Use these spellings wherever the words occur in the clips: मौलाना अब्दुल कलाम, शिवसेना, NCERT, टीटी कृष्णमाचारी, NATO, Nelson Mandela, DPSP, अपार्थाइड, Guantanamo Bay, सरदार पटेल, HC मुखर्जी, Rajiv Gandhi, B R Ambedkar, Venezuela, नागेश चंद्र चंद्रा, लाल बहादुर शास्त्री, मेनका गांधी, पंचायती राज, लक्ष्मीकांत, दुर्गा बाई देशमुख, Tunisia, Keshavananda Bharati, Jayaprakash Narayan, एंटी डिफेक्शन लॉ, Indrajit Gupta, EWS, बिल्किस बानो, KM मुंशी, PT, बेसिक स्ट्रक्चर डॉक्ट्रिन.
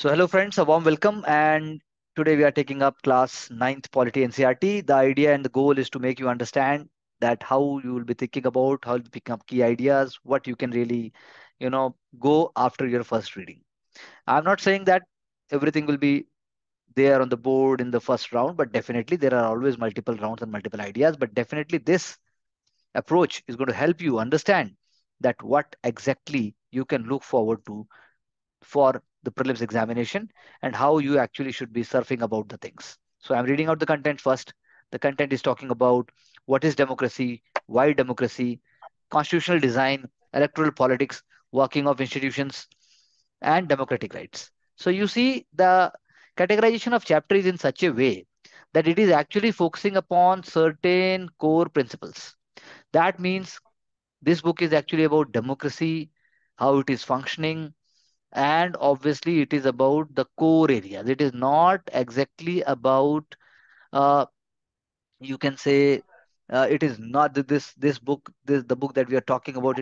So hello friends, a warm welcome, and today we are taking up class 9th polity NCERT. The idea and the goal is to make you understand that how you will be thinking about, how to pick up key ideas, what you can really, go after your first reading. I'm not saying that everything will be there on the board in the first round, but definitely there are always multiple rounds and multiple ideas, but definitely this approach is going to help you understand that what exactly you can look forward to for the prelims examination and how you actually should be surfing about the things. So I'm reading out the content first. The content is talking about what is democracy, why democracy, constitutional design, electoral politics, working of institutions, and democratic rights. So you see the categorization of chapter is in such a way that it is actually focusing upon certain core principles. That means this book is actually about democracy, how it is functioning, and obviously it is about the core areas. It is not exactly about, it is not the book that we are talking about.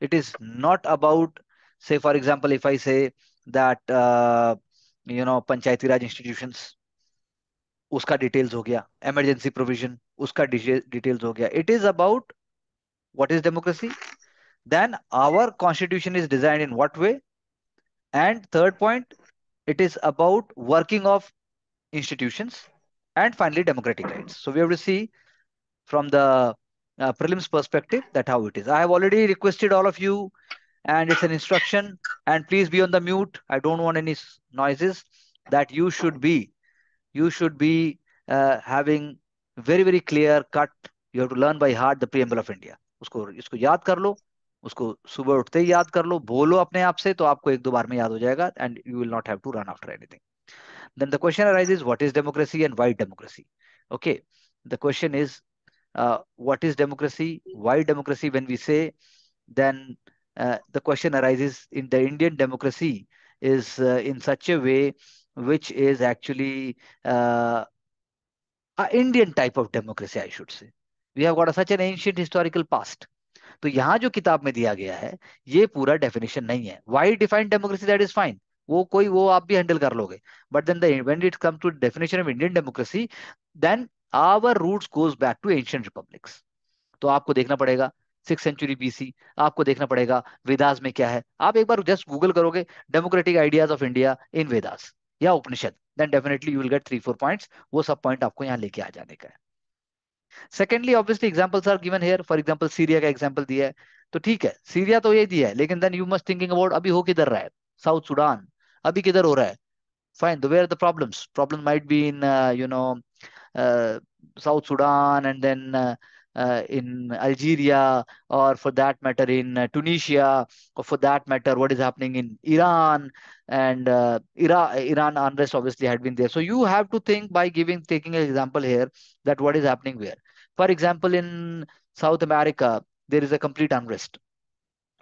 It is not about, say, for example, if I say that, Panchayati Raj institutions, uska details ho gaya, emergency provision, uska details ho gaya. It is about what is democracy. Then our constitution is designed in what way? And third point, it is about working of institutions, and finally democratic rights. So we have to see from the prelims perspective that how it is. I have already requested all of you, and it's an instruction, and please be on the mute. I don't want any noises, that you should be having very, very clear cut. You have to learn by heart the preamble of India. Usko yaad kar lo. उसको सुबह उठते ही याद कर लो, बोलो अपने आप से, तो आपको एक दो बार में याद हो जाएगा, and you will not have to run after anything. Then the question arises, what is democracy and why democracy? Okay, the question is, what is democracy? Why democracy? When we say, then the question arises, in the Indian democracy is in such a way which is actually an Indian type of democracy, I should say. We have got such an ancient historical past. तो यहाँ जो किताब में दिया गया है ये पूरा डेफिनेशन नहीं है. Wide defined democracy, that is fine, वो आप भी हैंडल कर लोगे. But then when it comes to definition of Indian democracy, then our roots goes back to ancient republics. तो आपको देखना पड़ेगा 6th century BC, आपको देखना पड़ेगा वेदास में क्या है. आप एक बार जस्ट गूगल करोगे democratic ideas of India in Vedas या Upanishad, then definitely you will get 3-4 points. वो सब पॉइंट आपको यहाँ लेके आ जाने का है. Secondly, obviously examples are given here. For example, Syria का example दिया है, तो ठीक है, Syria तो ये दिया है, लेकिन then you must thinking about अभी हो किधर रहा है, South Sudan अभी किधर हो रहा है. Fine, where are the problems? Problem might be in South Sudan, and then in Algeria, or for that matter in Tunisia, or for that matter what is happening in Iran, and Iran unrest obviously had been there. So you have to think by taking an example here that what is happening where. For example, in South America there is a complete unrest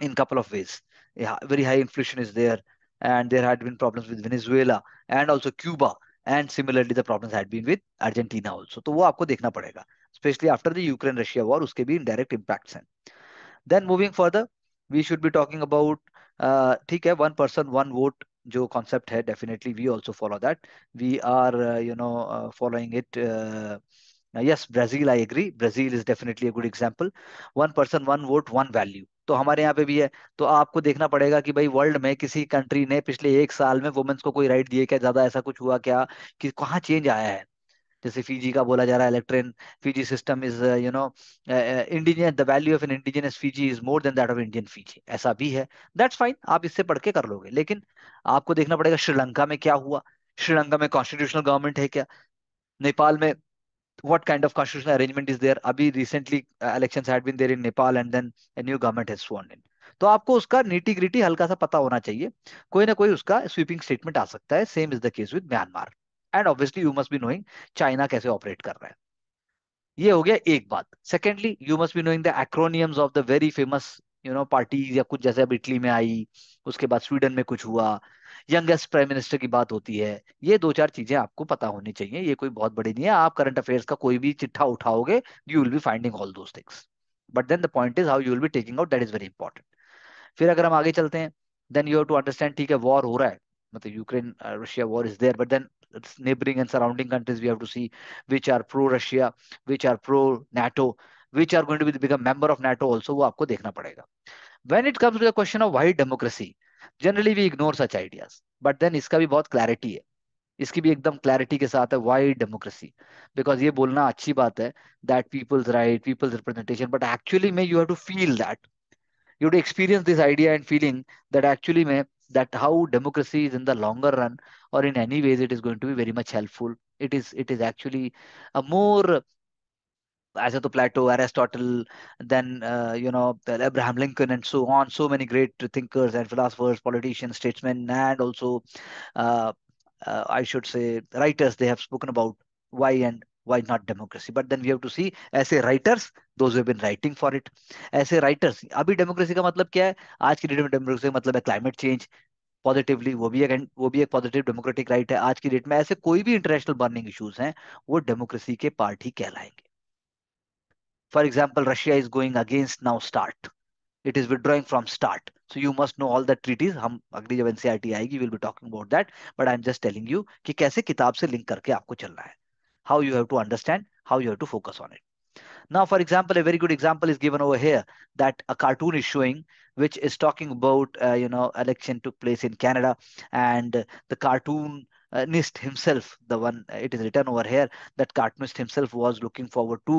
in couple of ways. Yeah, very high inflation is there, and there had been problems with Venezuela and also Cuba, and similarly the problems had been with Argentina also. तो वो आपको देखना पड़ेगा, especially after the Ukraine-Russia war, उसके भी indirect impacts हैं. Then moving further, we should be talking about ठीक है, one person, one vote जो concept है, definitely we also follow that. We are following it. Yes, Brazil, I agree. Brazil is definitely a good example. One person, one vote, one value. तो हमारे यहाँ पे भी है. तो आपको देखना पड़ेगा कि भाई वर्ल्ड में किसी कंट्री ने पिछले 1 साल में वुमेन्स को कोई राइट दिए क्या, ज्यादा ऐसा कुछ हुआ क्या, कि कहाँ चेंज आया है. जैसे फिजी का बोला जा रहा है, electoral Fiji system is indigenous, the value of an indigenous Fiji is more than that of Indian Fiji, ऐसा भी है. दैट्स फाइन, आप इससे पढ़ के कर लोगे, लेकिन आपको देखना पड़ेगा श्रीलंका में क्या हुआ, श्रीलंका में कॉन्स्टिट्यूशनल गवर्नमेंट है क्या, नेपाल में what kind of constitutional arrangement is there. Abhi recently elections had been there in Nepal, and then a new government has sworn in. तो आपको उसका nitty gritty हल्का सा पता होना चाहिए. कोई ना कोई उसका sweeping statement आ सकता है. Same is the case with Myanmar, and obviously you must be knowing China कैसे operate कर रहा है. ये हो गया एक बात. Secondly, you must be knowing the acronyms of the very famous parties या कुछ, जैसे अब इटली में आई, उसके बाद स्वीडन में कुछ हुआ, यंगेस्ट प्राइम मिनिस्टर की बात होती है. ये 2-4 चीजें आपको पता होनी चाहिए, ये कोई बहुत बड़ी नहीं है. आप करंट अफेयर्स का कोई भी चिट्ठा उठाओगे, you will be finding all those things. But then the point is how you will be taking out, that is very important. फिर अगर हम आगे चलते हैं, then you have to understand, ठीक है war हो रहा है, मतलब Ukraine Russia war is there, but then it's neighboring and surrounding countries we have to see which are pro Russia, which are pro NATO, which are going to become member of NATO also, वो आपको देखना पड़ेगा. When it comes to the question of why democracy, generally we ignore such ideas, but then इसका भी बहुत clarity है, इसकी भी एकदम क्लैरिटी के साथ है वाई डेमोक्रेसी, बिकॉज ये बोलना अच्छी बात है that people's right, people's representation, but actually में you have to feel that, you have to experience this idea and feeling that actually में that how democracy is in the longer run और in any ways it is going to be very much helpful. It is actually a more, ऐसे तो Plato, Aristotle, then you know Abraham Lincoln and so on, so many great thinkers and philosophers, politicians, statesman and also I should say writers, they have spoken about why and why not democracy. But then we have to see ऐसे writers, those who have been writing for it, ऐसे writers. अभी democracy का मतलब क्या है आज की date में? डेमोक्रेसी का मतलब है क्लाइमेट चेंज पॉजिटिवली, वो भी एक पॉजिटिव डेमोक्रेटिक राइट है आज की डेट में. ऐसे कोई भी इंटरनेशनल बर्निंग इश्यूज हैं वो डेमोक्रेसी के पार्ट ही कहलाएंगे. For example, Russia is going against now start, it is withdrawing from START, so you must know all the treaties. हम अगली जब NCERT आएगी we will be talking about that, but I am just telling you कि कैसे किताब से link करके आपको चलना है, how you have to understand, how you have to focus on it. Now for example, a very good example is given over here that a cartoon is showing which is talking about you know, election took place in Canada and the cartoonist himself, the one it is written over here that cartoonist himself was looking forward to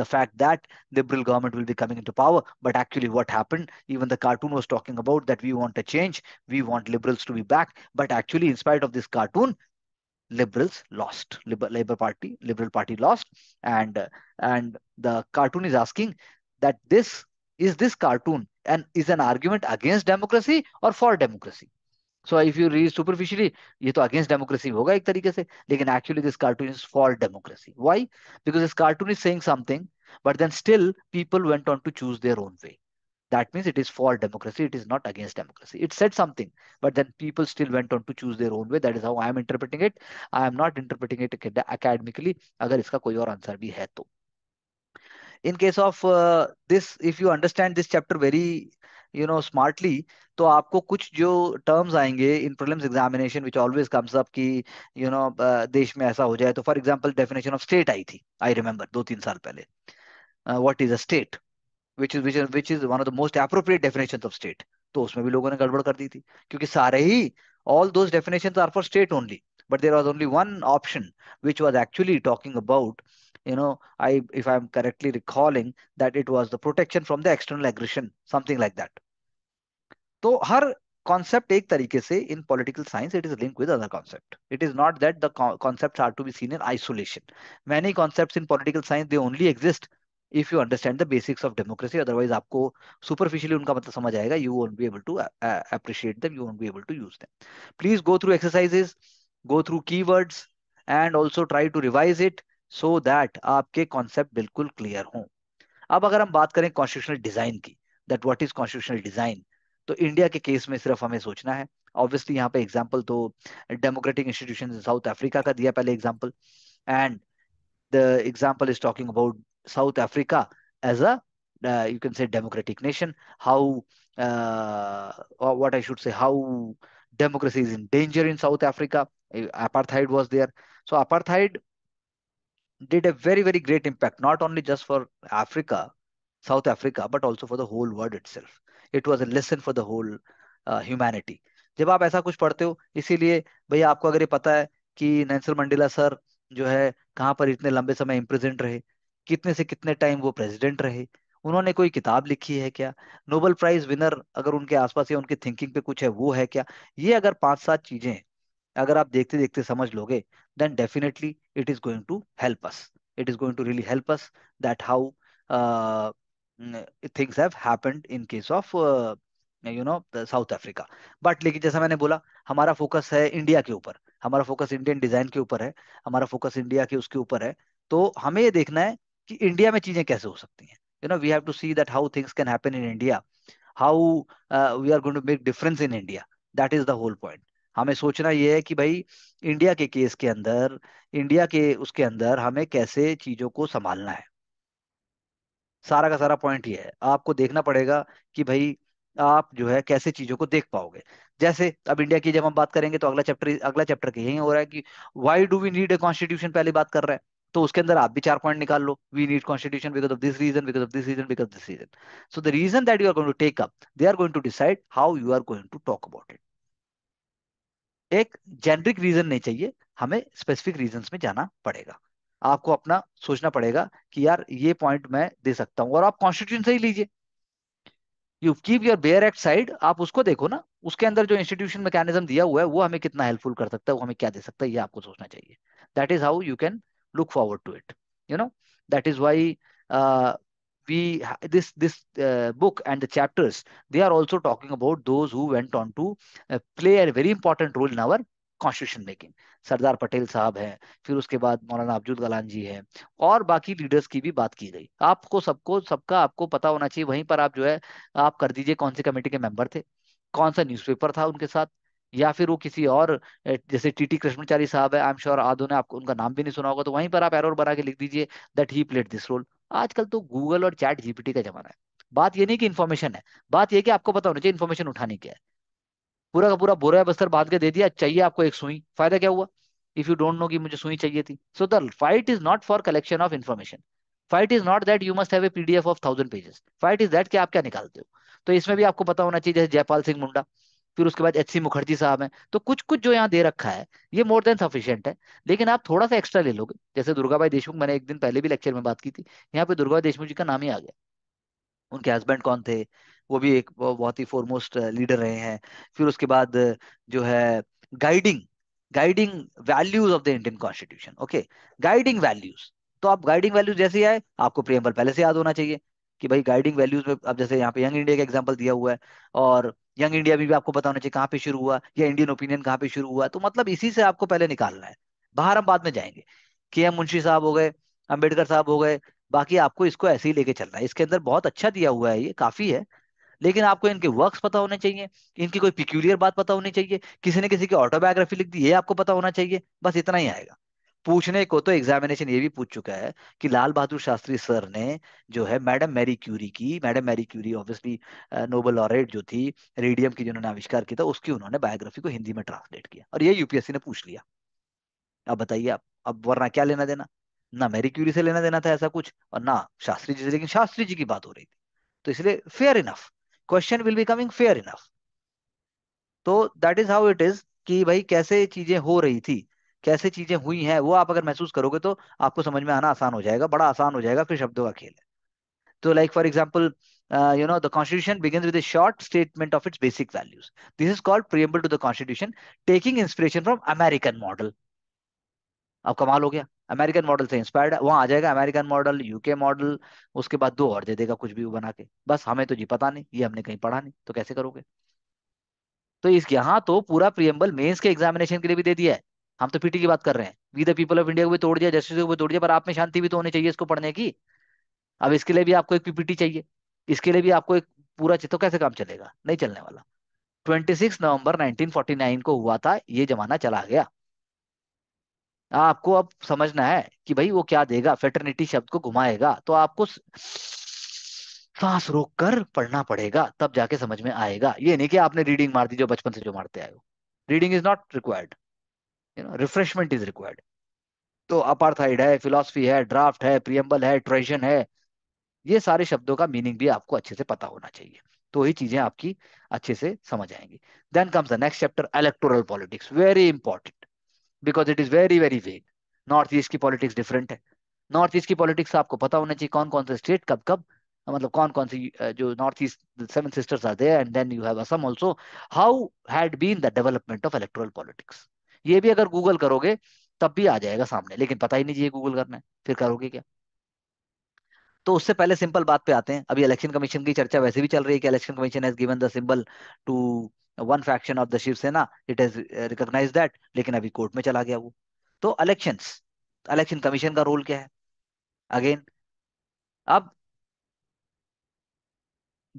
the fact that the Liberal government will be coming into power, but actually what happened, even the cartoon was talking about that we want a change, we want Liberals to be back, but actually in spite of this cartoon, Liberals lost, Liberal Party lost, and the cartoon is asking that this cartoon and is an argument against democracy or for democracy. So if you read superficially, ये तो against democracy होगा एक तरीके से, लेकिन actually this cartoon is for democracy. Why? Because this cartoon is saying something, but then still people went on to choose their own way. That means it is for democracy, it is not against democracy. It said something, but then people still went on to choose their own way. That is how I am interpreting it. I am not interpreting it academically. अगर इसका कोई और answer भी है तो. In case of this, if you understand this chapter very smartly, तो आपको कुछ जो टर्म्स आएंगे in prelims examination which always comes up कि देश में ऐसा हो जाए. तो for example definition of state आई थी, आई रिमेम्बर 2-3 साल पहले, what is a state, which is one of the most appropriate definitions of state. तो उसमें भी लोगों ने गड़बड़ कर दी थी क्योंकि सारे ही all those definitions are for state only, but there was only one option which was actually talking about if I am correctly recalling that it was the protection from the external aggression, something like that. So her concept ek tarike se in political science, it is linked with other concept. It is not that the concepts are to be seen in isolation. Many concepts in political science, they only exist if you understand the basics of democracy. Otherwise आपको superficially उनका मतलब समझ आएगा, you won't be able to appreciate them, you won't be able to use them. Please go through exercises, go through keywords and also try to revise it, so that आपके concept बिल्कुल clear हों. अब अगर हम बात करें constitutional design की, that what is constitutional design, तो इंडिया के केस में सिर्फ हमें सोचना है. ऑब्वियसली यहाँ पे एग्जांपल तो democratic institutions in South Africa का दिया पहले example, and the example is talking about South Africa as a you can say democratic nation, how what I should say, how democracy is in danger in South Africa, अपार्थाइड was there. So अपार्थाइड did a very, very great impact, not only just for Africa, South Africa, but also for the whole world itself. It was a lesson for the whole humanity. जब आप ऐसा कुछ पढ़ते हो, इसीलिए भैया आपको अगर ये पता है कि नेल्सन मंडेला सर जो है कहाँ पर इतने लंबे समय इम्प्रेजेंट रहे, कितने से कितने टाइम वो प्रेसिडेंट रहे, उन्होंने कोई किताब लिखी है क्या, नोबेल प्राइज विनर अगर उनके आसपास या उनकी थिंकिंग पे कुछ है वो है क्या, ये अगर 5-7 चीजें अगर आप देखते देखते समझ लोगे, then definitely it is going to help us. It is going to really help us that how things have happened in case of South Africa. But लेकिन जैसा मैंने बोला, हमारा फोकस है इंडिया के ऊपर, हमारा फोकस इंडियन डिजाइन के ऊपर है, हमारा फोकस इंडिया के उसके ऊपर है. तो हमें ये देखना है कि इंडिया में चीजें कैसे हो सकती हैं. We have to see that how things can happen in India, how we are going to make difference in India. That is the whole point. हमें सोचना यह है कि भाई इंडिया के केस के अंदर, इंडिया के उसके अंदर हमें कैसे चीजों को संभालना है. सारा का सारा पॉइंट ये है, आपको देखना पड़ेगा कि भाई आप जो है कैसे चीजों को देख पाओगे। जैसे अब इंडिया की जब हम बात करेंगे तो अगला चैप्टर यही हो रहा है कि why do we need a constitution, पहले बात कर रहा है, तो उसके अंदर आप भी 4 पॉइंट निकाल लो। We need constitution because of this reason, because of this reason, because of this reason. So the reason that you are going to take up, they are going to decide how you are going to talk about it. एक generic reason नहीं चाहिए, हमें specific reason में जाना पड़ेगा। आपको अपना सोचना पड़ेगा कि यार ये पॉइंट मैं दे सकता हूँ, और आप कॉन्स्टिट्यूशन से ही लीजिए। You keep your bare act side, आप उसको देखो ना, उसके अंदर जो इंस्टीट्यूशन मैकेनिज्म दिया हुआ है वो हमें कितना हेल्पफुल कर सकता है, वो हमें क्या दे सकता है, ये आपको सोचना चाहिए। That is how you can look forward to it, you know, that is why this book and the chapters, they are also talking about those who went on to play a very important role in our constitution making। सरदार पटेल साहब हैं, फिर उसके बाद मौलाना अब्दुल कलाम जी हैं, और बाकी leaders की भी बात की गई। आपको सबको सबका आपको पता होना चाहिए। वहीं पर आप जो है आप कर दीजिए कौन सी कमेटी के मेंबर थे, कौन सा न्यूज़पेपर था उनके साथ, या फिर वो किसी और, जैसे टीटी कृष्णमाचारी साहब है, आई एम श्योर आधो ने आपको उनका नाम भी नहीं सुना होगा, तो वहीं पर आप एरर बना के लिख दीजिए that he played this role. आजकल तो गूगल और चैट जीपीटी का जमाना है। बात ये नहीं कि इन्फॉर्मेशन है, बात ये कि आपको पता होना चाहिए इन्फॉर्मेशन उठानी क्या है। पूरा का पूरा बोरा बस्तर बांध के दे दिया, चाहिए आपको एक सुई, फायदा क्या हुआ इफ यू डोंट नो कि मुझे सुई चाहिए थी। So the fight is not for collection of information, fight is not that you must have a PDF of 1000 pages, fight is that कि आप क्या निकालते हो। तो इसमें भी आपको पता होना चाहिए, जैसे जयपाल सिंह मुंडा, फिर उसके बाद HC मुखर्जी साहब हैं, तो कुछ कुछ जो यहाँ दे रखा है ये मोर देन सफिशिएंट है। लेकिन आप थोड़ा सा एक्स्ट्रा ले लोगे, जैसे दुर्गा बाई देशमुख, मैंने एक दिन पहले भी लेक्चर में बात की थी, यहाँ पे दुर्गा बाई देशमुख जी का नाम ही आ गया। उनके हस्बैंड कौन थे, वो भी एक बहुत ही फोरमोस्ट लीडर रहे हैं। फिर उसके बाद जो है guiding values of the Indian constitution, okay, guiding values. तो आप गाइडिंग वैल्यूज जैसे आए, आपको प्रियम्बल पहले से याद होना चाहिए कि भाई गाइडिंग वैल्यूज में, अब जैसे यहाँ पे यंग इंडिया का एग्जाम्पल दिया हुआ है, और यंग इंडिया भी आपको पता होना चाहिए कहाँ पे शुरू हुआ, या इंडियन ओपिनियन कहाँ पे शुरू हुआ। तो मतलब इसी से आपको पहले निकालना है, बाहर हम बाद में जाएंगे। KM मुंशी साहब हो गए, अंबेडकर साहब हो गए, बाकी आपको इसको ऐसे ही लेके चलना है। इसके अंदर बहुत अच्छा दिया हुआ है, ये काफी है, लेकिन आपको इनके वर्क्स पता होने चाहिए, इनकी कोई पिक्यूलियर बात पता होनी चाहिए, किसी ने किसी की ऑटोबायोग्राफी लिख दी ये आपको पता होना चाहिए, बस इतना ही आएगा। पूछने को तो एग्जामिनेशन ये भी पूछ चुका है कि लाल बहादुर शास्त्री सर ने जो है madam Marie Curie obviously Nobel laureate जो थी, रेडियम की जिन्होंने आविष्कार किया था, उसकी उन्होंने बायोग्राफी को हिंदी में ट्रांसलेट किया, और ये यूपीएससी ने पूछ लिया। अब बताइए आप, अब वरना क्या लेना देना, ना मैरी क्यूरी से लेना देना था ऐसा कुछ, और ना शास्त्री जी से, लेकिन शास्त्री जी की बात हो रही थी, तो इसलिए fair enough question will be coming, fair enough. तो that is how it is कि भाई कैसे चीजें हो रही थी, कैसे चीजें हुई हैं, वो आप अगर महसूस करोगे तो आपको समझ में आना आसान हो जाएगा, बड़ा आसान हो जाएगा, फिर शब्दों का खेल है। तो like for example you know the constitution begins with a short statement of its basic values, this is called preamble to the constitution taking inspiration from American model. अब कमाल हो गया, अमेरिकन मॉडल से इंस्पायर्ड, वहां आ जाएगा American model, UK model, उसके बाद 2 और दे देगा कुछ भी बना के, बस हमें तो जी पता नहीं, ये हमने कहीं पढ़ा नहीं, तो कैसे करोगे। तो इस यहाँ तो पूरा प्रीएम्बल मेंस के एग्जामिनेशन के लिए भी दे दिया है, हम तो पीटी की बात कर रहे हैं, we the people of India को भी तोड़ दिया, जस्टिस को भी तोड़ दिया, पर आप में शांति भी तो होनी चाहिए इसको पढ़ने की। अब इसके लिए भी आपको एक पीपीटी चाहिए, इसके लिए भी आपको एक पूरा, तो कैसे काम चलेगा, नहीं चलने वाला। 26 नवंबर 1949 को हुआ था, ये जमाना चला गया। आपको अब समझना है कि भाई वो क्या देगा, फेटर्निटी शब्द को घुमाएगा, तो आपको सांस रोक कर पढ़ना पड़ेगा, तब जाके समझ में आएगा। ये नहीं कि आपने रीडिंग मार दी जो बचपन से जो मारते आए हो, reading is not required, refreshment is required. तो अपार्थाइड है, फिलॉसफी है, ड्राफ्ट है, प्रीएम्बल है, ट्रेजन है, ये सारे शब्दों का मीनिंग भी आपको अच्छे से पता होना चाहिए, तो ही चीजें आपकी अच्छे से समझ आएंगी। Then comes the next chapter, electoral politics, very important because it is very very vague. North east की पॉलिटिक्स डिफरेंट है, नॉर्थ ईस्ट की पॉलिटिक्स आपको पता होना चाहिए कौन कौन से स्टेट कब कब, मतलब कौन कौन सी जो north east 7 sisters are there, and then you have Assam also, how had been the development of electoral politics. ये भी अगर गूगल करोगे तब भी आ जाएगा सामने, लेकिन पता ही नहीं चाहिए गूगल करना है, फिर करोगे क्या। तो उससे पहले सिंपल बात पे आते हैं। अभी इलेक्शन कमीशन की चर्चा वैसे भी चल रही है कि election commission has given the symbol to one faction of the शिवसेना, it has recognised that, लेकिन अभी कोर्ट में चला गया वो। तो इलेक्शन कमीशन का रोल क्या है अगेन। अब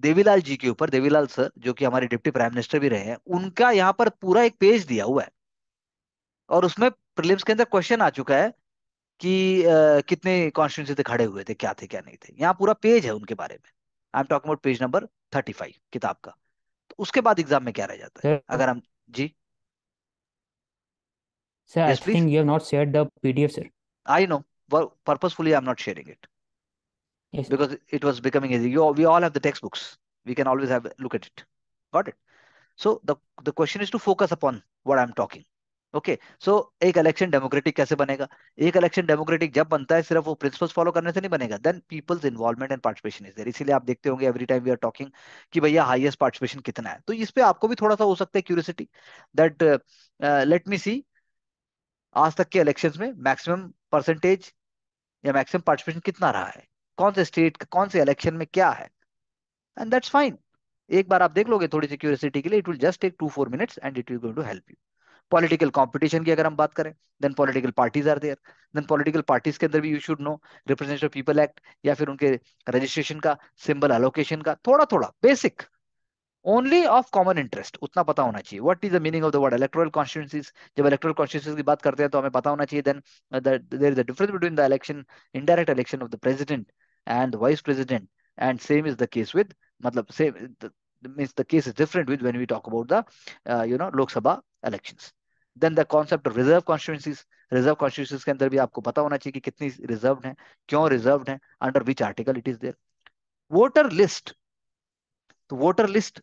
देवीलाल जी के ऊपर, देवीलाल सर जो कि हमारे डिप्टी प्राइम मिनिस्टर भी रहे हैं, उनका यहाँ पर पूरा एक पेज दिया हुआ है, और उसमें प्रीलिम्स के अंदर क्वेश्चन आ चुका है कि कितने कॉन्स्टिट्यूएंसी से खड़े हुए थे, क्या थे क्या नहीं थे, यहाँ पूरा पेज है उनके बारे में। I am talking about page number 35 किताब का। उसके बाद एग्जाम में क्या रह जाता है? अगर हम जी Sir, yes, I think you have not shared the PDF, sir. I know. Well, purposefully, I'm not sharing it. Yes, sir. Because it was becoming easy. We all have the textbooks. We can always have a look at it. Got it? So the question is to focus upon what I'm talking. Okay. So, एक election democratic कैसे बनेगा? एक election democratic जब बनता है सिर्फ वो principles follow करने से नहीं बनेगा. Then people's involvement and participation is there. इसीलिए आप देखते होंगे every time we are talking कि भैया highest participation कितना है. तो इस पे आपको भी थोड़ा सा हो सकता है curiosity that let me see. आज तक के इलेक्शंस में मैक्सिमम परसेंटेज या मैक्सिमम पार्टिसिपेशन कितना रहा है, कौन से स्टेट कौन से इलेक्शन में क्या है, एंड दैट्स फाइन. एक बार आप देख लोगे थोड़ी सी क्यूरियोसिटी के लिए, it will just take 2-4 minutes and it will going to help you. Political competition की अगर हम बात करें, then political parties are there, then political parties के अंदर भी you should know representative people act या फिर उनके रजिस्ट्रेशन का, सिंबल एलोकेशन का, थोड़ा थोड़ा basic only of common interest उतना पता होना चाहिए. What is the meaning of the word electoral constituencies. जब इलेक्टोरल कॉन्स्टिट्यूएंसीज की बात करते हैं तो हमें पता होना चाहिए. Then there is a difference between the election, indirect election of the president and vice president, and same is the case with, मतलब same means the case is different with when we talk about the you know Lok Sabha elections. Then the concept of reserve constituencies. Reserve constituencies के अंदर भी आपको पता होना चाहिए कि कितनी रिजर्व्ड है, क्यों रिजर्व्ड है, under which article it is there. Voter list. तो वोटर लिस्ट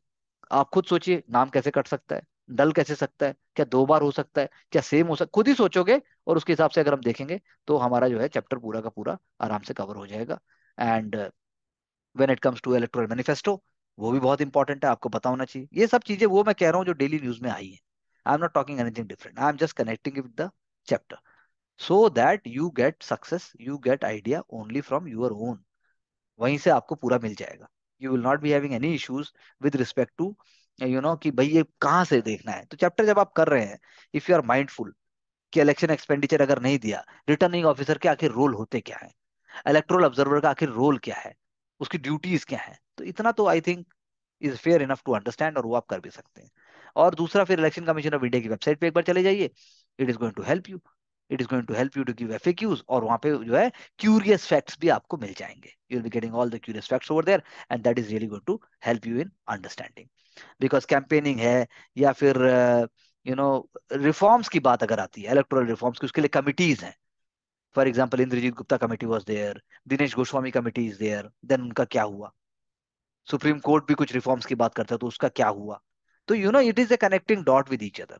आप खुद सोचिए, नाम कैसे कट सकता है, डल कैसे सकता है, क्या 2 बार हो सकता है, क्या सेम हो सकता, खुद ही सोचोगे और उसके हिसाब से अगर हम देखेंगे तो हमारा जो है चैप्टर पूरा का पूरा आराम से कवर हो जाएगा. And when it comes to electoral manifesto, वो भी बहुत इंपॉर्टेंट है, आपको पता होना चाहिए. ये सब चीजें वो मैं कह रहा हूँ जो डेली न्यूज में आई है. I am not talking anything different, I am just connecting with the chapter so that you get success, you get idea only from your own. वहीं से आपको पूरा मिल जाएगा. You will not be having any issues with respect to you know कि भाई ये कहाँ से देखना है. तो चैप्टर जब आप कर रहे हैं, इफ यू आर माइंडफुल कि इलेक्शन एक्सपेंडिचर अगर नहीं दिया, रिटर्निंग ऑफिसर के आखिर रोल होते क्या है, इलेक्ट्रोल ऑब्जर्वर का आखिर रोल क्या है, उसकी ड्यूटीज क्या है, तो इतना तो I think is fair enough to understand, और वो आप कर भी सकते हैं. और दूसरा फिर इलेक्शन कमीशन ऑफ इंडिया की वेबसाइट पर एक बार चले जाइए, it is going to help you, it is going to help you to give FAQs, और वहां पे जो है क्यूरियस फैक्ट्स भी आपको मिल जाएंगे. You will be getting all the curious facts over there, and that is really going to help you in understanding. Because campaigning है या फिर यू नो रिफॉर्म्स की बात अगर आती है, इलेक्टोरल रिफॉर्म्स की, उसके लिए कमिटीज हैं. For example Indrajit Gupta committee was there, Dinesh Goswami committee is there, then उनका क्या हुआ. सुप्रीम कोर्ट भी कुछ रिफॉर्म्स की बात करता है तो उसका क्या हुआ. तो you know it is a connecting dot with each other.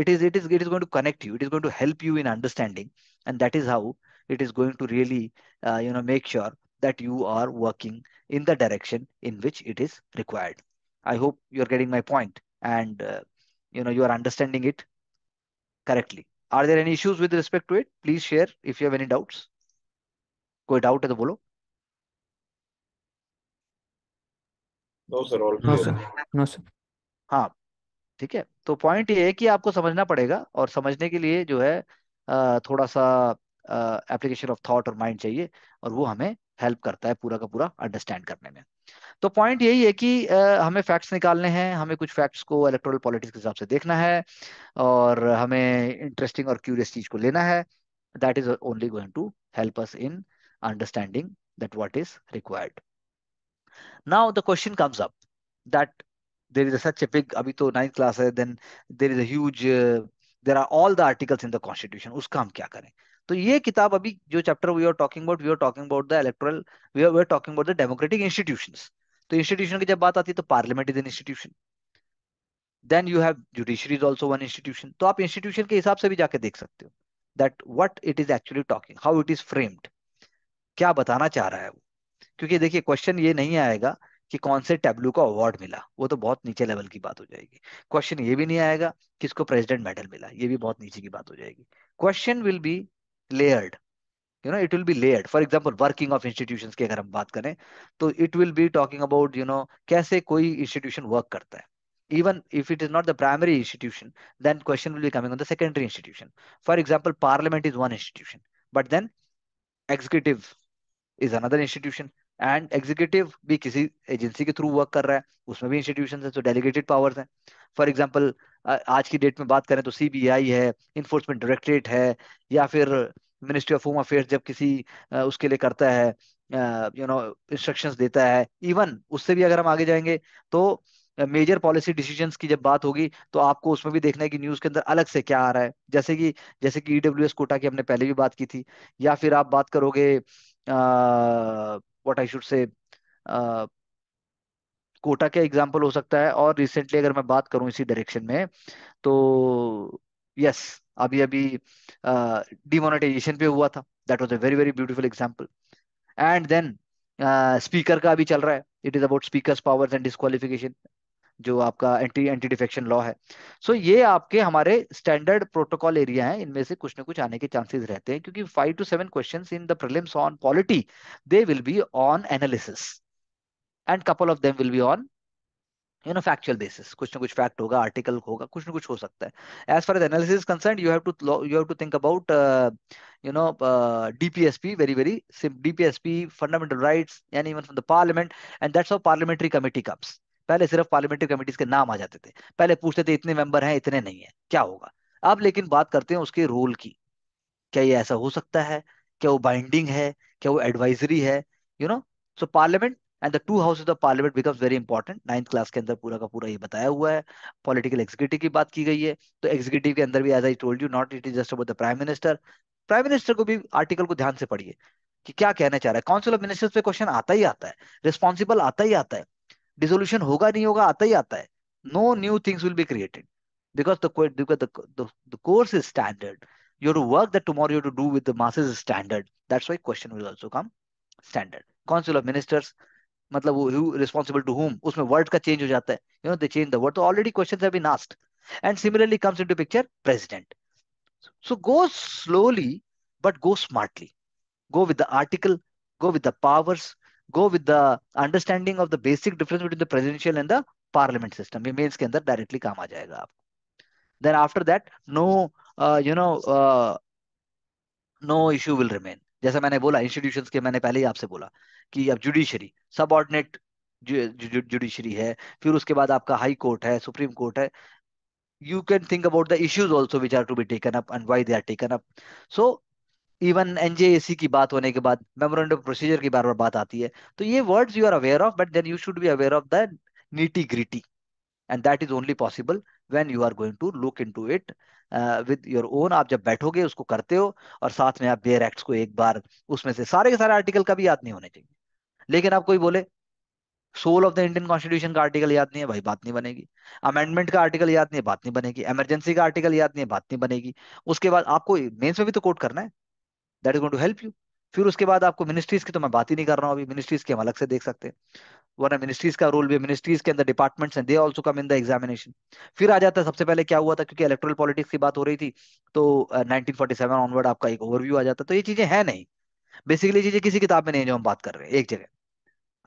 It is going to connect you. It is going to help you in understanding, and that is how it is going to really, you know, make sure that you are working in the direction in which it is required. I hope you are getting my point, and you know you are understanding it correctly. Are there any issues with respect to it? Please share if you have any doubts. कोई doubt है तो बोलो. No sir, all clear. No sir. हाँ. ठीक है. तो point ये है कि आपको समझना पड़ेगा, और समझने के लिए जो है थोड़ा सा एप्लीकेशन ऑफ थॉट और माइंड चाहिए, और वो हमें हेल्प करता है पूरा का पूरा अंडरस्टैंड करने में. तो पॉइंट यही है कि हमें फैक्ट्स निकालने हैं, हमें कुछ फैक्ट्स को इलेक्टोरल पॉलिटिक्स के हिसाब से देखना है, और हमें इंटरेस्टिंग और क्यूरियस चीज को लेना है. That is only going to help us in understanding that what is required. Now the question comes up that there is a such a big, अभी तो 9th class है, then there is a huge, there are all the articles in the constitution. उसका हम क्या करें? तो ये किताब अभी जो chapter we are talking about the electoral, we are talking about the democratic institutions. तो institution की जब बात आती है तो parliament is an institution. Then you have judiciary is also one institution. तो आप institution के हिसाब से भी जाके देख सकते हो that what it is actually talking, how it is framed, क्या बताना चाह रहा है वो. क्योंकि देखिए क्वेश्चन ये नहीं आएगा कि कौन से टैब्लू का अवार्ड मिला, वो तो बहुत नीचे लेवल की बात हो जाएगी. क्वेश्चन ये भी नहीं आएगा किसको प्रेसिडेंट मेडल मिला, ये भी बहुत नीचे की बात हो जाएगी. Question will be layered, you know it will be layered. For example working of institutions की अगर हम बात करें तो it will be talking about you know कैसे कोई इंस्टीट्यूशन वर्क करता है. Even if it is not the primary institution, then question will be coming on the secondary institution. For example, parliament is one institution, but then executive is another institution. And executive भी किसी agency के through work कर रहा है, उसमें भी institutions हैं, तो डेलीगेटेड पावर्स हैं. फॉर एग्जांपल आज की डेट में बात करें तो CBI है, इन्फोर्समेंट डायरेक्टरेट है, या फिर मिनिस्ट्री ऑफ होम अफेयर्स जब किसी उसके लिए करता है, यू नो इंस्ट्रक्शंस देता है. इवन उससे भी अगर हम आगे जाएंगे तो मेजर पॉलिसी डिसीजंस की जब बात होगी तो आपको उसमें भी देखना है कि न्यूज के अंदर अलग से क्या आ रहा है, जैसे कि ईडब्ल्यूएस कोटा की हमने पहले भी बात की थी, या फिर आप बात करोगे व्हाट आई शुड से कोटा के एग्जाम्पल हो सकता है। और रिसेंटली अगर मैं बात करूं इसी डायरेक्शन में तो यस, अभी अभी डिमोनेटाइजेशन पे हुआ था, that was a very very beautiful example. And then speaker का अभी चल रहा है, it is about speakers powers and disqualification, जो आपका एंटी डिफेक्शन लॉ है। सो ये आपके हमारे स्टैंडर्ड प्रोटोकॉल एरिया हैं, इनमें से कुछ ना कुछ आने के चांसेस रहते हैं, क्योंकि 5 to 7 questions in the prelims on polity, they will be on analysis and couple of them will be on factual basis. कुछ ना कुछ फैक्ट होगा, आर्टिकल होगा, कुछ ना कुछ हो सकता है। As far as analysis is concern, you have to think about DPSP, very very simple, DPSP, fundamental rights and even from the parliament, and that's how parliamentary committee comes. पहले सिर्फ पार्लियामेंट्री कमेटीज के नाम आ जाते थे, पहले पूछते थे इतने मेंबर हैं इतने नहीं है क्या होगा। अब लेकिन बात करते हैं उसके रोल की, क्या ये ऐसा हो सकता है, क्या वो बाइंडिंग है, क्या वो एडवाइजरी है, you know. So parliament and the two houses of parliament becomes very important. 9th class के अंदर पूरा का पूरा ये बताया हुआ है। पॉलिटिकल एग्जीक्यूटिव की बात की गई है, तो एग्जीक्यूटिव के अंदर भी as I told you not it is just about the prime minister को भी आर्टिकल को ध्यान से पढ़िए कि क्या कहना चाह रहा है। काउंसिल ऑफ मिनिस्टर्स पे क्वेश्चन आता ही आता है, रिस्पॉन्सिबल आता ही आता है, डिसोल्यूशन होगा नहीं होगा आता ही आता है। No new things will be created because the course is standard, you have to work that tomorrow, you have to do with the masses standard, that's why question will also come standard. Council of ministers मतलब who responsible to whom, उसमें word का change हो जाता है, you know they change the word, तो already questions have been asked, and similarly comes into picture president. So go slowly but go smartly, go with the article, go with the powers, go with the understanding of the basic difference between the presidential and the parliament system. ये mains के अंदर directly काम आ जाएगा आपको। Then after that no issue will remain। जैसा मैंने बोला institutions के, मैंने पहले ही आपसे बोला कि अब जुडिशरी सबऑर्डिनेट जुडिशरी है, फिर उसके बाद आपका हाई कोर्ट है, सुप्रीम कोर्ट है। You can think about the issues also which are to be taken up and why they are taken up. So even NJAC की बात होने के बाद मेमोरेंडम प्रोसीजर की बार बार बात आती है, तो ये words you are aware of, but then you should be aware of the nitty gritty, and that is only possible when you are going to look into it with your own. आप जब बैठोगे उसको करते हो, और साथ में आप बेयर एक्ट्स को एक बार, उसमें से सारे के सारे आर्टिकल का भी याद नहीं होने चाहिए, लेकिन आप कोई बोले soul of the Indian constitution का आर्टिकल याद नहीं है, भाई बात नहीं बनेगी। अमेंडमेंट का आर्टिकल याद नहीं है, बात नहीं बनेगी। इमरजेंसी का आर्टिकल याद नहीं है, बात नहीं बनेगी। उसके बाद आपको मेंस में भी तो कोट करना है, that is going to help you. फिर उसके बाद आपको मिनिस्ट्रीज की तो मैं बात ही नहीं कर रहा हूँ अभी, मिनिस्ट्रीज के हम अलग से देख सकते हैं, वरना मिनिस्ट्रीज का रोल भी, मिनिस्ट्रीज के अंदर डिपार्टमेंट्स हैं, they also come in the examination. फिर आ जाता है सबसे पहले क्या हुआ था, क्योंकि इलेक्टोरल पॉलिटिक्स की बात हो रही थी, तो 1947 ऑनवर्ड आपका एक ओवरव्यू आ जाता। तो ये चीजें है नहीं, बेसिकली चीजें किसी किताब में नहीं जो हम बात कर रहे हैं एक जगह।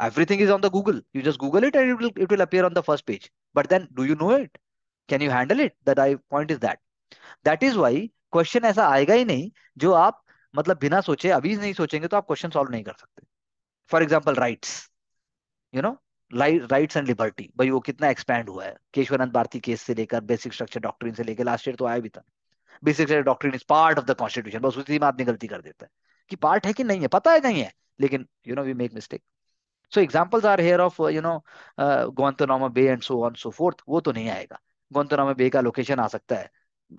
Everything is on the Google, you just google it and it will appear on the first page, but then do you know it, can you handle it, the point is that is why question ऐसा आएगा ही नहीं जो आप मतलब बिना सोचे, अभी नहीं सोचेंगे तो आप क्वेश्चन सॉल्व नहीं कर सकते। For example rights, you know rights and liberty, भाई वो कितना एक्सपैंड हुआ है केशवानंद भारती केस से लेकर, बेसिक स्ट्रक्चर डॉक्ट्रिन से लेकर, लास्ट ईयर तो आया भी था बेसिक स्ट्रक्चर डॉक्ट्रिन is part of the constitution. बस उसी में आदमी गलती कर देता है कि पार्ट है कि नहीं है, पता है नहीं है, लेकिन you know we make mistake. So examples are here of you know Guantanamo bay and so on so forth, वो तो नहीं आएगा। गुआंतानामो बे का लोकेशन आ सकता है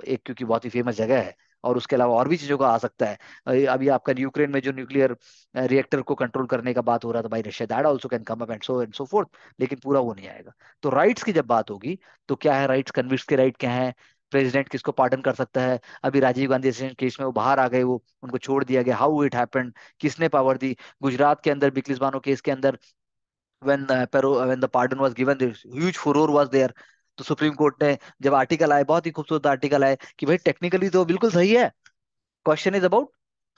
एक, क्योंकि बहुत ही फेमस जगह है, और उसके अलावा और भी चीजों का आ सकता है। अभी आपका यूक्रेन में जो न्यूक्लियर रिएक्टर को कंट्रोल करने का बात हो रहा था, भाई Russia that also can come up and so forth, लेकिन पूरा वो नहीं आएगा। तो राइट्स की जब बात होगी तो क्या है राइट्स, कन्विक्ट्स के राइट क्या है, प्रेसिडेंट किसको पार्डन कर सकता है। अभी राजीव गांधी एक्सीडेंट केस में वो बाहर आ गए, वो उनको छोड़ दिया गया, हाउ इट हैपेंड, किसने पावर दी। गुजरात के अंदर बिल्किस बानो केस के अंदर when the pardon was given huge furore was there, तो सुप्रीम कोर्ट ने जब आर्टिकल आए, बहुत ही खूबसूरत आर्टिकल आए कि भाई टेक्निकली तो बिल्कुल सही है, question is about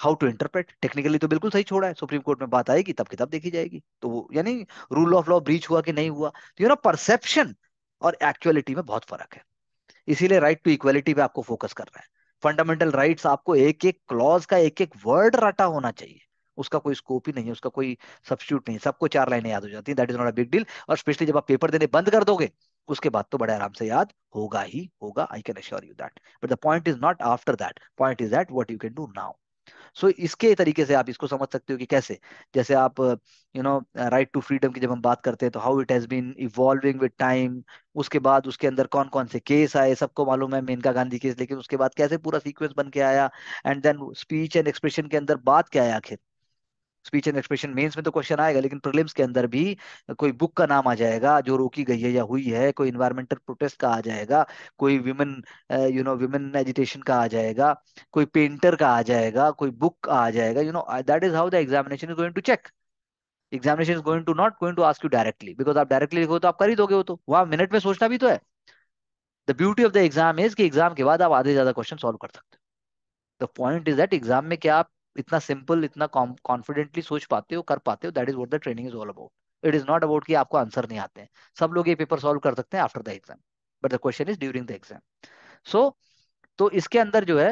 how to interpret, technically तो बिल्कुल सही छोड़ा है, सुप्रीम कोर्ट में बात आएगी तब किताब देखी जाएगी। तो यानी रूल ऑफ लॉ ब्रीच हुआ कि नहीं हुआ, तो यू नो परसेप्शन और एक्चुअलिटी में बहुत फर्क है। इसीलिए राइट टू इक्वालिटी पे आपको फोकस करना है। फंडामेंटल राइट्स आपको एक एक क्लॉज का एक एक वर्ड रटा होना चाहिए, उसका कोई स्कोप ही नहीं है, उसका कोई सब्स्टिट्यूट नहीं, सबको 4 लाइनें याद हो जाती है, that is not a big deal. और स्पेशली जब आप पेपर देने बंद कर दोगे उसके बाद तो बड़े आराम से याद होगा ही होगा, I can assure you that. But the point is not after that, point is that what you can do now. So इसके तरीके से आप इसको समझ सकते हो कि कैसे, जैसे आप राइट टू फ्रीडम की जब हम बात करते हैं तो how it has been evolving with time, उसके बाद उसके अंदर कौन कौन से केस आए, सबको मालूम है मेनका गांधी केस, लेकिन उसके बाद कैसे पूरा सीक्वेंस बन के आया, and then speech and expression के अंदर बात क्या आया आखिर। स्पीच एंड एक्सप्रेशन मेंस में तो क्वेश्चन आएगा, लेकिन प्रीलिम्स के अंदर भी कोई बुक का नाम आ जाएगा जो रोकी गई है या हुई है, कोई एनवायरमेंटल प्रोटेस्ट का आ जाएगा, कोई विमेन एजिटेशन का आ जाएगा, कोई पेंटर का आ जाएगा, कोई बुक का आ जाएगा। That is how the examination is going to check. Examination is going to not going to ask you directly, because आप डायरेक्टली लिखो तो आप कर ही दोगे, वो तो वहां मिनट में सोचना भी तो है। The beauty of the exam is कि एग्जाम के बाद आप आधे ज्यादा क्वेश्चन सॉल्व कर सकते हो। The point is that exam में क्या आप इतना सिंपल, इतना कॉन्फिडेंटली सोच पाते हो, कर पाते हो, that is what the training is all about. It is not about कि आपको आंसर नहीं आते हैं, सब लोग ये पेपर सॉल्व कर सकते हैं after the exam, but the question is during the exam. So तो इसके अंदर जो है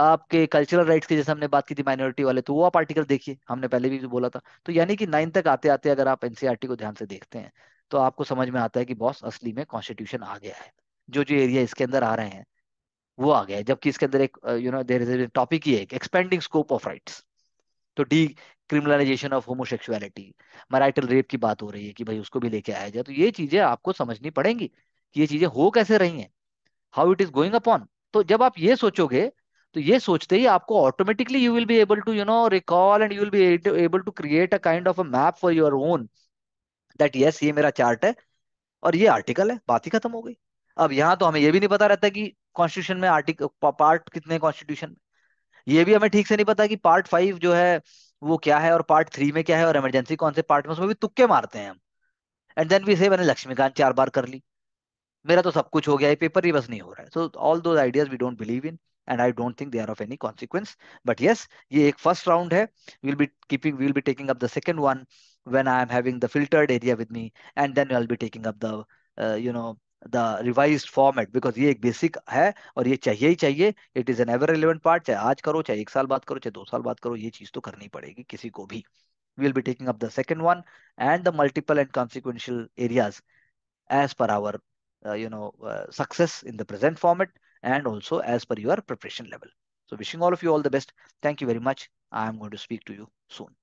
आपके कल्चरल राइट्स की जैसे हमने बात की थी माइनॉरिटी वाले, तो वो आप आर्टिकल देखिए, हमने पहले भी बोला था। तो यानी कि 9 तक आते आते अगर आप एनसीईआरटी को ध्यान से देखते हैं तो आपको समझ में आता है कि बॉस असली में कॉन्स्टिट्यूशन आ गया है, जो जो एरिया इसके अंदर आ रहे हैं वो आ गया है, जबकि इसके अंदर एक देयर इज अ टॉपिक ही है एक्सपेंडिंग स्कोप ऑफ राइट्स। तो decriminalisation of homosexuality, marital rape की बात हो रही है कि भाई उसको भी लेके आया जाए। तो ये चीजें आपको समझनी पड़ेंगी कि ये चीजें हो कैसे रही हैं, how it is going upon. तो जब आप ये सोचोगे तो ये सोचते ही आपको automatically you will be able to recall and you will be able to create a kind of a map for your own that yes ये मेरा चार्ट है और ये आर्टिकल है, बात ही खत्म हो गई। अब यहाँ तो हमें ये भी नहीं पता रहता कि कॉन्स्टिट्यूशन में आर्टिकल पार्ट कितने हैं कॉन्स्टिट्यूशन में, ये भी हमें ठीक से नहीं पता कि पार्ट 5 जो है वो क्या है और पार्ट 3 में क्या है और इमरजेंसी कौन से पार्ट में, उसमें भी तुक्के मारते हैं हम। एंड देन वी से मैंने लक्ष्मीकांत 4 बार कर ली, मेरा तो सब कुछ हो गया है, पेपर ही बस नहीं हो रहा है। So all those ideas we don't believe in and I don't think they are of any consequence. But yes, ये एक first round है. We'll be taking up the second one when I am having the filtered area with me, and then I'll be taking up the the revised format, because ये एक basic है और ये चाहिए ही चाहिए. It is an ever relevant part. चाहे आज करो, चाहे 1 साल बाद करो, चाहे 2 साल बाद करो, ये चीज तो करनी पड़ेगी किसी को भी. We'll be taking up the second one and the multiple and consequential areas as per our success in the present format. And also as per your preparation level. So wishing all of you all the best. Thank you very much. I am going to speak to you soon.